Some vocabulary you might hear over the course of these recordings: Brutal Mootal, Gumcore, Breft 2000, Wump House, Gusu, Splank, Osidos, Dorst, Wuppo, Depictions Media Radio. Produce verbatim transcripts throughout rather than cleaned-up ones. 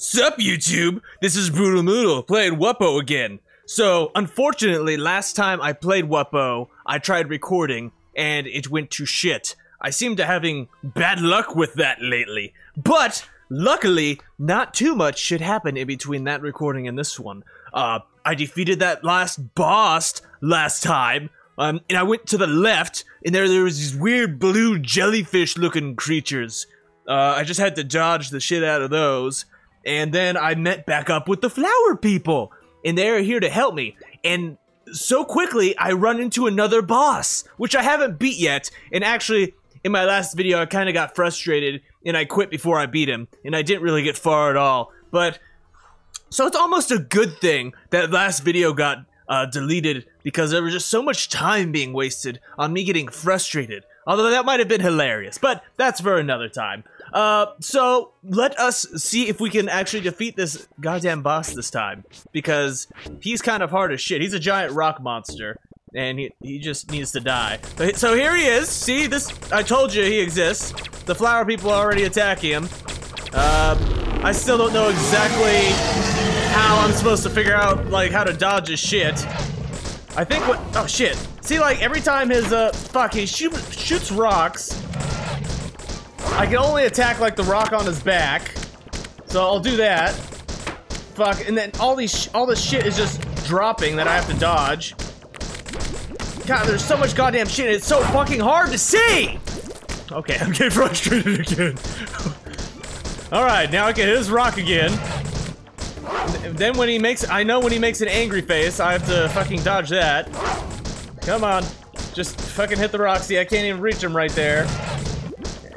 Sup YouTube, this is Brutal Mootal playing Wuppo again. So unfortunately last time I played Wuppo, I tried recording and it went to shit. I seem to having bad luck with that lately, but luckily not too much should happen in between that recording and this one. Uh, I defeated that last boss last time, um, and I went to the left and there, there was these weird blue jellyfish looking creatures. Uh, I just had to dodge the shit out of those. And then I met back up with the flower people, and they're here to help me. And so quickly, I run into another boss, which I haven't beat yet. And actually, in my last video, I kind of got frustrated, and I quit before I beat him. And I didn't really get far at all. But, so it's almost a good thing that last video got uh, deleted, because there was just so much time being wasted on me getting frustrated. Although that might have been hilarious, but that's for another time. Uh, so let us see if we can actually defeat this goddamn boss this time, because he's kind of hard as shit. He's a giant rock monster, and he, he just needs to die. So here he is. See, this, I told you he exists. The flower people are already attacking him. Uh, I still don't know exactly how I'm supposed to figure out, like, how to dodge his shit. I think what- oh shit. See, like, every time his, uh, fuck, he shoot, shoots rocks. I can only attack, like, the rock on his back. So I'll do that. Fuck, and then all these, sh all this shit is just dropping that I have to dodge. God, there's so much goddamn shit, and it's so fucking hard to see! Okay, I'm getting frustrated again. Alright, now I can hit his rock again. Then when he makes, I know when he makes an angry face, I have to fucking dodge that. Come on. Just fucking hit the Roxy. I can't even reach him right there.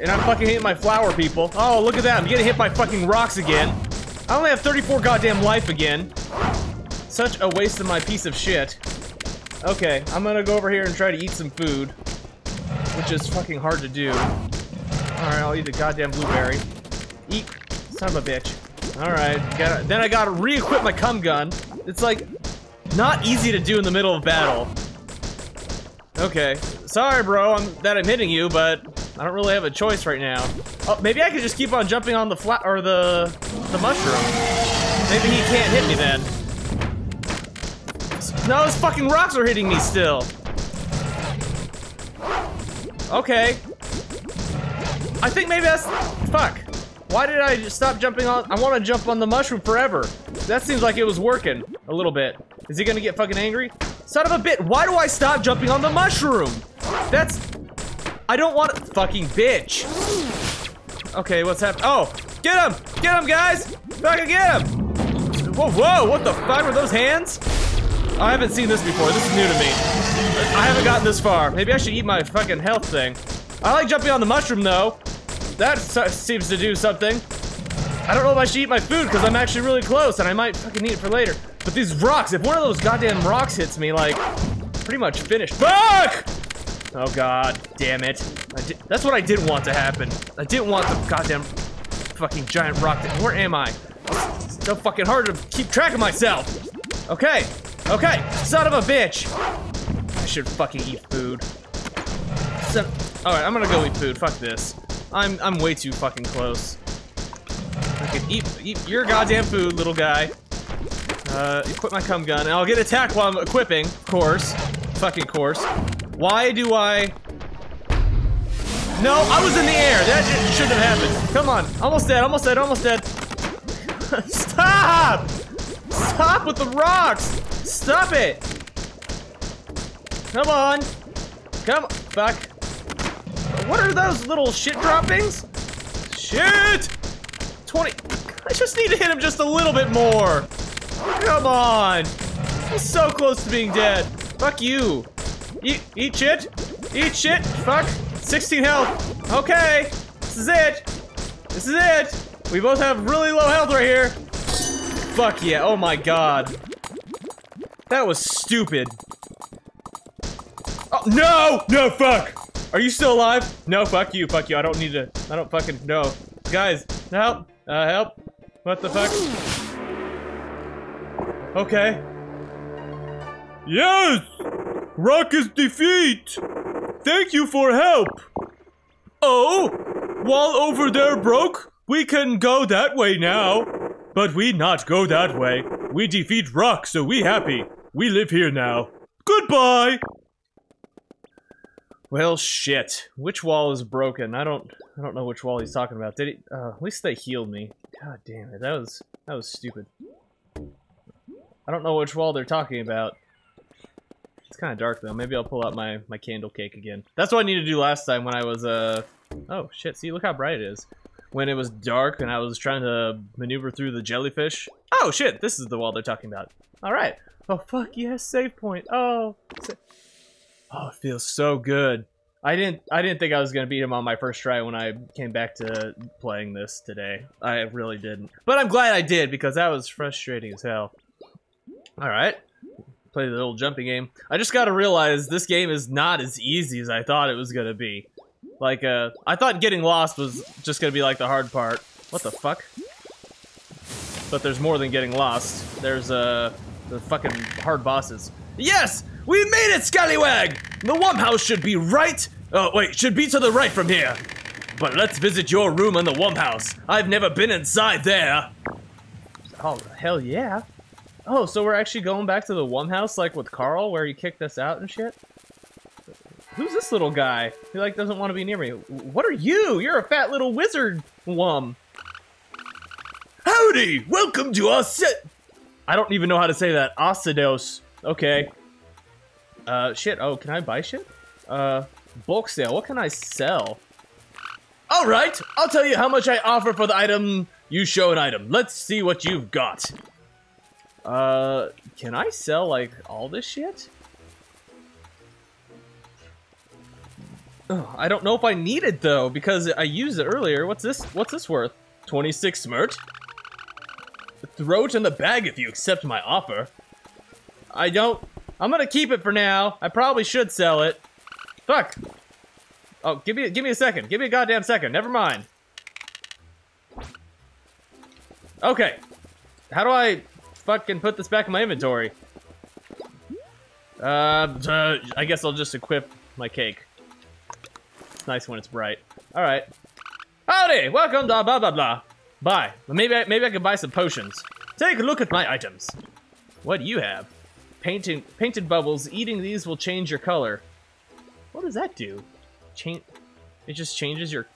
And I'm fucking hitting my flower people. Oh, look at that. I'm getting hit by fucking rocks again. I only have thirty-four goddamn life again. Such a waste of my piece of shit. Okay, I'm gonna go over here and try to eat some food. Which is fucking hard to do. Alright, I'll eat a goddamn blueberry. Eat. Son of a bitch. Alright, then I gotta re-equip my cum gun. It's like, not easy to do in the middle of battle. Okay, sorry bro I'm, that I'm hitting you, but I don't really have a choice right now. Oh, maybe I could just keep on jumping on the flat or the, the mushroom. Maybe he can't hit me then. No, those fucking rocks are hitting me still. Okay. I think maybe that's, fuck. Why did I stop jumping on? I want to jump on the mushroom forever. That seems like it was working a little bit. Is he gonna get fucking angry? Son of a bitch, why do I stop jumping on the mushroom? That's, I don't want to, fucking bitch. Okay, what's happening? Oh, get him, get him guys, fucking get him. Whoa, whoa, what the fuck were those hands? I haven't seen this before, this is new to me. I haven't gotten this far. Maybe I should eat my fucking health thing. I like jumping on the mushroom though. That seems to do something. I don't know if I should eat my food because I'm actually really close and I might fucking eat it for later. But these rocks, if one of those goddamn rocks hits me, like, pretty much finished. Fuck! Oh god, damn it. I did, that's what I didn't want to happen. I didn't want the goddamn fucking giant rock to, where am I? It's so fucking hard to keep track of myself. Okay, okay, son of a bitch. I should fucking eat food. So, all right, I'm gonna go eat food, fuck this. I'm I'm way too fucking close. Okay, eat, eat your goddamn food, little guy. Uh, equip my cum gun, and I'll get attacked while I'm equipping, of course. Fucking course. Why do I... No, I was in the air! That just shouldn't have happened. Come on, almost dead, almost dead, almost dead. Stop! Stop with the rocks! Stop it! Come on! Come on, fuck. What are those little shit droppings? Shit! twenty. I just need to hit him just a little bit more. Come on. He's so close to being dead. Fuck you. Eat, eat shit. Eat shit. Fuck. sixteen health. Okay. This is it. This is it. We both have really low health right here. Fuck yeah. Oh my god. That was stupid. Oh, no! No, fuck! Are you still alive? No, fuck you, fuck you. I don't need to. I don't fucking know. Guys, help! Uh, help! What the fuck? Okay. Yes! Rock is defeat! Thank you for help! Oh! Wall over there broke? We can go that way now. But we not go that way. We defeat rock, so we happy. We live here now. Goodbye! Well, shit. Which wall is broken? I don't I don't know which wall he's talking about. Did he? Uh, at least they healed me. God damn it. That was, that was stupid. I don't know which wall they're talking about. It's kind of dark, though. Maybe I'll pull out my, my candle cake again. That's what I needed to do last time when I was, uh... Oh, shit. See, look how bright it is. When it was dark and I was trying to maneuver through the jellyfish. Oh, shit. This is the wall they're talking about. All right. Oh, fuck yes. Save point. Oh. Oh, it feels so good. I didn't I didn't think I was going to beat him on my first try when I came back to playing this today. I really didn't. But I'm glad I did, because that was frustrating as hell. All right. Play the little jumping game. I just got to realize this game is not as easy as I thought it was going to be. Like, uh, I thought getting lost was just going to be like the hard part. What the fuck? But there's more than getting lost. There's, uh, the fucking hard bosses. Yes! We made it, Scallywag! The Wump House should be right... Oh, wait, should be to the right from here. But let's visit your room in the Wump House. I've never been inside there. Oh, hell yeah. Oh, so we're actually going back to the Wump House, like with Carl, where he kicked us out and shit? Who's this little guy? He, like, doesn't want to be near me. What are you? You're a fat little wizard, Wum. Howdy! Welcome to Os... I don't even know how to say that. Osidos. Okay. Uh, shit. Oh, can I buy shit? Uh, bulk sale. What can I sell? All right. I'll tell you how much I offer for the item. You show an item. Let's see what you've got. Uh, can I sell, like, all this shit? Ugh, I don't know if I need it, though, because I used it earlier. What's this? What's this worth? twenty-six smert? Throw it in the bag if you accept my offer. I don't... I'm gonna keep it for now. I probably should sell it. Fuck. Oh, give me, give me a second. Give me a goddamn second. Never mind. Okay. How do I... fucking put this back in my inventory? Uh, uh, I guess I'll just equip my cake. It's nice when it's bright. All right. Howdy! Welcome to blah blah blah. Bye. Maybe I, maybe I can buy some potions. Take a look at my items. What do you have? Painting painted bubbles. Eating these will change your color. What does that do? Change? It just changes your.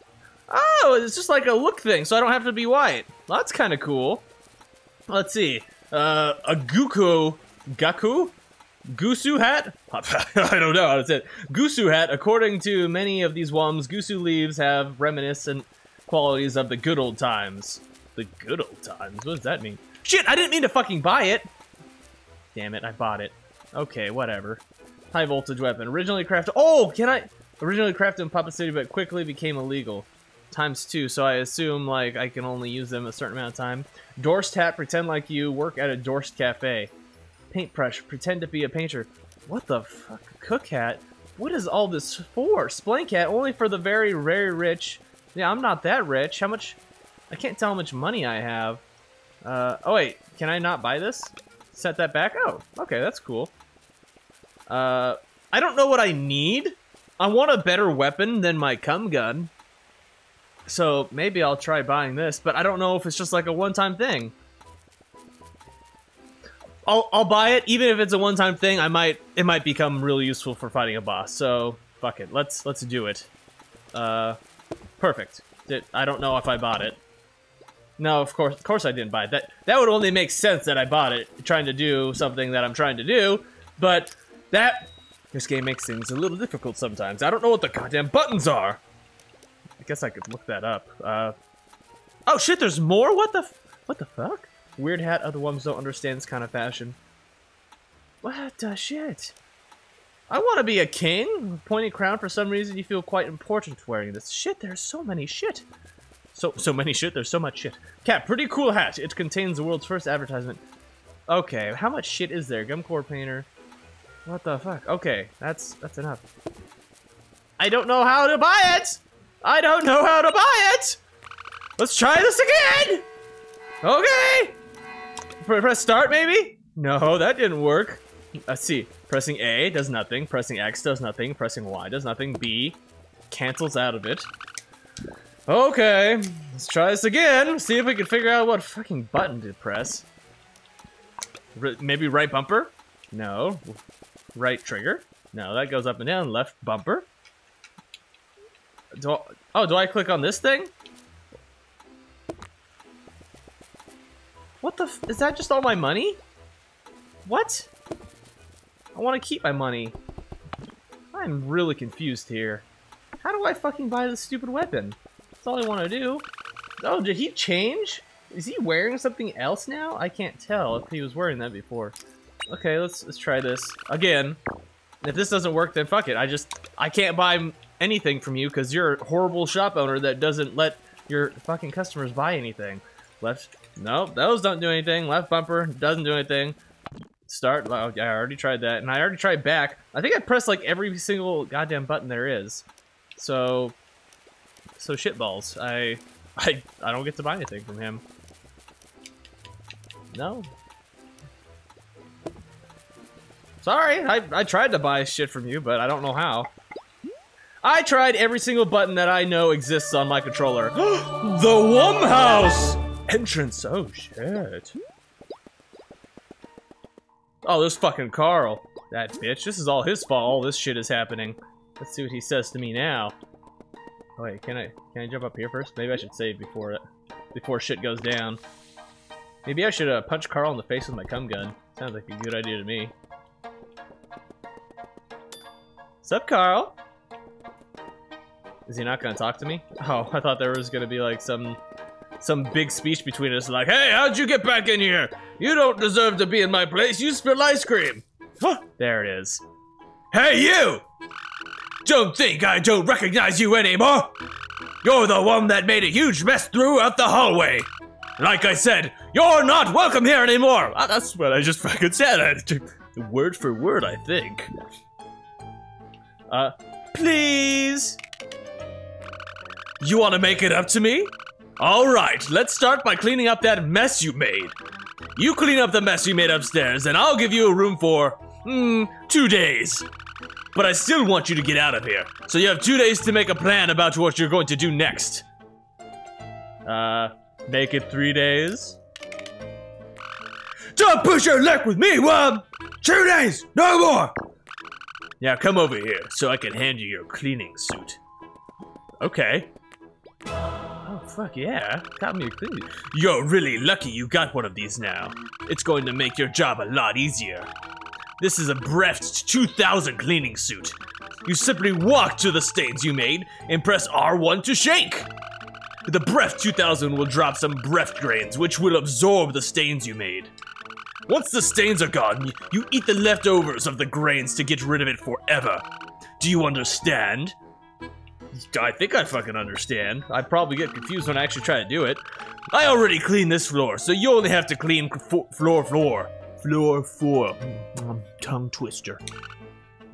Oh, it's just like a look thing, so I don't have to be white. Well, that's kind of cool. Let's see. Uh, a Guku, Gaku? Gusu hat? I don't know how to say it. Gusu hat, according to many of these wums, Gusu leaves have reminiscent qualities of the good old times. The good old times? What does that mean? Shit, I didn't mean to fucking buy it! Damn it, I bought it. Okay, whatever. High voltage weapon. Originally crafted- Oh, can I- Originally crafted in Papa City, but quickly became illegal. Times two, so I assume, like, I can only use them a certain amount of time. Dorst hat, pretend like you work at a Dorst cafe. Paintbrush, pretend to be a painter. What the fuck? Cook hat? What is all this for? Splank hat, only for the very, very rich. Yeah, I'm not that rich. How much? I can't tell how much money I have. Uh, oh wait, can I not buy this? Set that back? Oh, okay, that's cool. Uh, I don't know what I need. I want a better weapon than my cum gun. So, maybe I'll try buying this, but I don't know if it's just like a one-time thing. I'll, I'll buy it. Even if it's a one-time thing, I might it might become really useful for fighting a boss. So, fuck it. Let's let's do it. Uh, perfect. Did, I don't know if I bought it. No, of course of course I didn't buy it. That, that would only make sense that I bought it, trying to do something that I'm trying to do, but that... This game makes things a little difficult sometimes. I don't know what the goddamn buttons are. I guess I could look that up. Uh, oh shit, there's more? What the f what the fuck? Weird hat, other ones don't understand this kind of fashion. What the shit? I want to be a king. Pointy crown, for some reason you feel quite important wearing this. Shit, there's so many shit. So so many shit, there's so much shit. Cap, pretty cool hat. It contains the world's first advertisement. Okay, how much shit is there? Gumcore painter. What the fuck? Okay, that's that's enough. I don't know how to buy it! I don't know how to buy it! Let's try this again! Okay! P- press start, maybe? No, that didn't work. Let's see. Pressing A does nothing. Pressing X does nothing. Pressing Y does nothing. B cancels out of it. Okay, let's try this again. See if we can figure out what fucking button to press. R- maybe right bumper? No. Right trigger? No, that goes up and down. Left bumper? Do I, oh, do I click on this thing? What the f- is that just all my money? What? I want to keep my money. I'm really confused here. How do I fucking buy this stupid weapon? That's all I want to do. Oh, did he change? Is he wearing something else now? I can't tell if he was wearing that before. Okay, let's let's try this again. If this doesn't work, then fuck it. I just I can't buy anything from you because you're a horrible shop owner that doesn't let your fucking customers buy anything. Left. Nope, those don't do anything. Left bumper doesn't do anything. Start. Oh, I already tried that, and I already tried back. I think I pressed like every single goddamn button there is. So. So shitballs. I, I, I don't get to buy anything from him. No. Sorry, I, I tried to buy shit from you, but I don't know how. I tried every single button that I know exists on my controller. The Wumhouse entrance. Oh shit. Oh, this fucking Carl. That bitch. This is all his fault. All this shit is happening. Let's see what he says to me now. Wait, can I can I jump up here first? Maybe I should save before it before shit goes down. Maybe I should uh, punch Carl in the face with my cum gun. Sounds like a good idea to me. Sup, Carl? Is he not gonna talk to me? Oh, I thought there was gonna be like some some big speech between us, like, "Hey, how'd you get back in here? You don't deserve to be in my place. You spilled ice cream." Huh? There it is. Hey, you! Don't think I don't recognize you anymore! You're the one that made a huge mess throughout the hallway! Like I said, you're not welcome here anymore! Uh, that's what I just fucking said, I, word for word, I think. Uh, please? You want to make it up to me? Alright, let's start by cleaning up that mess you made. You clean up the mess you made upstairs, and I'll give you a room for, hmm, two days. But I still want you to get out of here. So you have two days to make a plan about what you're going to do next. Uh, make it three days? Don't push your luck with me, Wub! Two days, no more! Now come over here so I can hand you your cleaning suit. Okay. Oh, fuck yeah. Got me a cleaning suit. You're really lucky you got one of these now. It's going to make your job a lot easier. This is a Breft two thousand cleaning suit. You simply walk to the stains you made and press R one to shake. The Breft two thousand will drop some Breft grains, which will absorb the stains you made. Once the stains are gone, you eat the leftovers of the grains to get rid of it forever. Do you understand? I think I fucking understand. I probably get confused when I actually try to do it. I already cleaned this floor, so you only have to clean floor floor. Floor four. Um, tongue twister.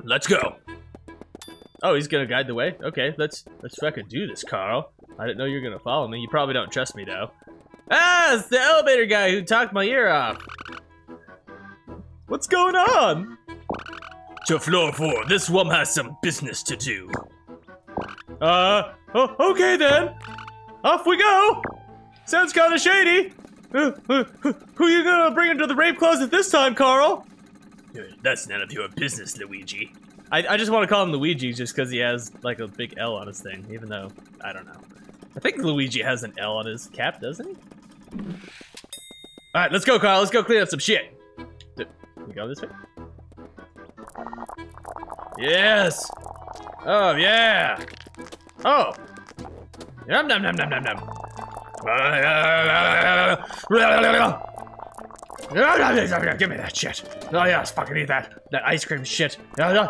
Let's go. Oh, he's gonna guide the way? Okay, let's let's fucking do this, Carl. I didn't know you were gonna follow me. You probably don't trust me, though. Ah, it's the elevator guy who talked my ear off. What's going on? To floor four. This one has some business to do. Uh, oh, okay then. Off we go. Sounds kind of shady. Uh, uh, who you gonna bring into the rape closet this time, Carl? That's none of your business, Luigi. I, I just want to call him Luigi just because he has, like, a big L on his thing, even though, I don't know. I think Luigi has an L on his cap, doesn't he? Alright, let's go, Carl. Let's go clean up some shit. Can we go this way? Yes! Oh, yeah! Oh! Yum, nom, nom, nom, nom, nom. Give me that shit. Oh yeah, let's fucking eat that. That ice cream shit. Fucking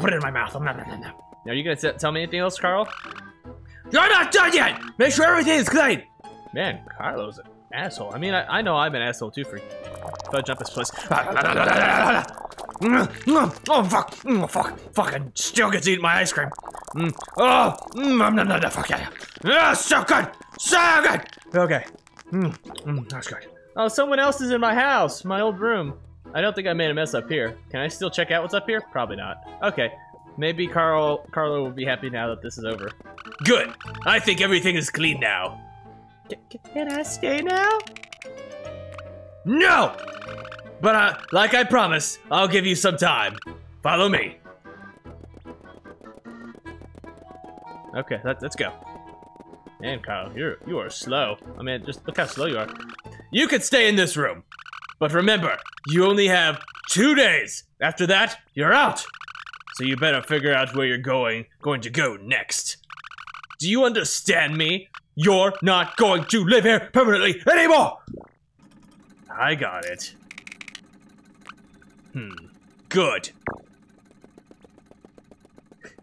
put it in my mouth. Are you gonna tell me anything else, Carl? You're not done yet! Make sure everything is clean! Man, Carlo's an asshole. I mean, I, I know I'm an asshole too for fudging up this place. Oh fuck! Oh, fuck! Fucking still gets to eat my ice cream. Mm. Oh, mm, no, no, no, fuck yeah! Oh, so good, so good. Okay, mm, mm, that's good. Oh, someone else is in my house, my old room. I don't think I made a mess up here. Can I still check out what's up here? Probably not. Okay, Maybe Carl Carlo will be happy now that this is over. Good! I think everything is clean now. C can I stay now? No! But I, like I promised, I'll give you some time. Follow me. Okay, let, let's go. Man, Carl, you're, you are slow. I mean, just look how slow you are. You can stay in this room. But remember, you only have two days. After that, you're out. So you better figure out where you're going, going to go next. Do you understand me? You're not going to live here permanently anymore! I got it. Hmm. Good.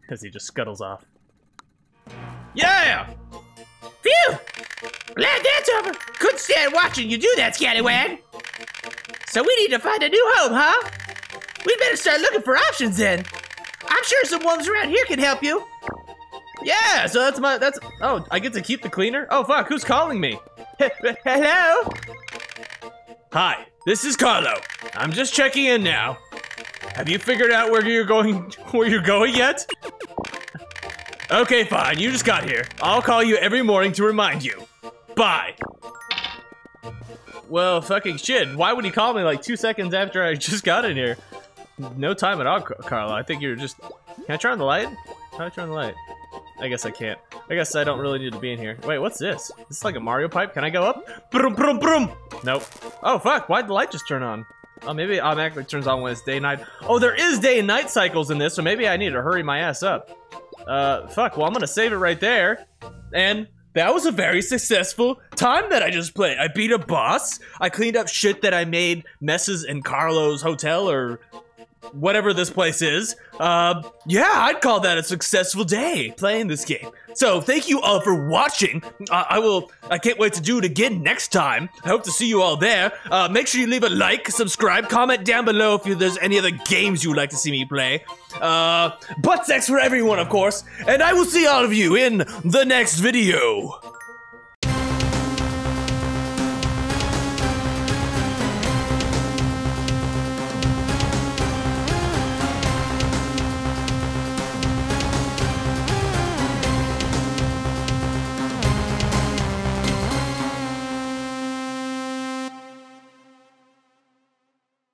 As he just scuttles off. Yeah! Phew! Glad that's over! Couldn't stand watching you do that, scallywag! So we need to find a new home, huh? We'd better start looking for options then. I'm sure some ones around here can help you. Yeah, so that's my, that's, oh, I get to keep the cleaner? Oh fuck, who's calling me? Hello? Hi, this is Carlo. I'm just checking in now. Have you figured out where you're going, where you're going yet? Okay, fine, you just got here. I'll call you every morning to remind you. Bye. Well, fucking shit, why would he call me like two seconds after I just got in here? No time at all, Carlo. I think you're just... Can I turn on the light? How do I turn on the light? I guess I can't. I guess I don't really need to be in here. Wait, what's this? This is like a Mario pipe. Can I go up? Brum, brum, brum. Nope. Oh, fuck. Why'd the light just turn on? Oh, maybe it automatically turns on when it's day and night. Oh, there is day and night cycles in this, so maybe I need to hurry my ass up. Uh, fuck. Well, I'm gonna save it right there. And... that was a very successful time that I just played. I beat a boss. I cleaned up shit that I made messes in Carlo's hotel or whatever this place is. Uh, yeah, I'd call that a successful day playing this game. So thank you all for watching. Uh, I will. I can't wait to do it again next time. I hope to see you all there. Uh, make sure you leave a like, subscribe, comment down below if you, there's any other games you would like to see me play. Uh, butt sex for everyone, of course. And I will see all of you in the next video.